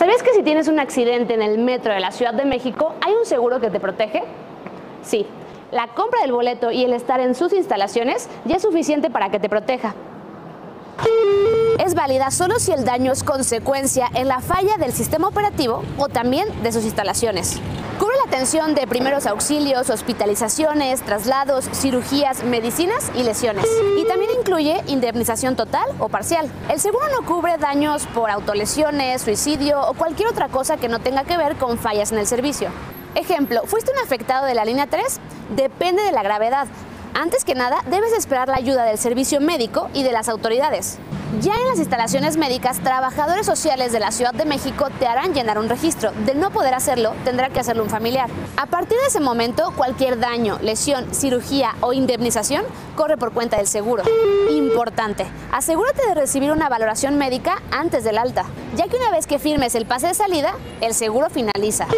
¿Sabías que si tienes un accidente en el metro de la Ciudad de México, hay un seguro que te protege? Sí, la compra del boleto y el estar en sus instalaciones ya es suficiente para que te proteja. Es válida solo si el daño es consecuencia en la falla del sistema operativo o también de sus instalaciones. Cubre la atención de primeros auxilios, hospitalizaciones, traslados, cirugías, medicinas y lesiones. Y también incluye indemnización total o parcial. El seguro no cubre daños por autolesiones, suicidio o cualquier otra cosa que no tenga que ver con fallas en el servicio. Ejemplo, fuiste un afectado de la línea 3, depende de la gravedad. Antes que nada, debes esperar la ayuda del servicio médico y de las autoridades. Ya en las instalaciones médicas, trabajadores sociales de la Ciudad de México te harán llenar un registro. De no poder hacerlo, tendrá que hacerlo un familiar. A partir de ese momento, cualquier daño, lesión, cirugía o indemnización corre por cuenta del seguro. Importante, asegúrate de recibir una valoración médica antes del alta, ya que una vez que firmes el pase de salida, el seguro finaliza.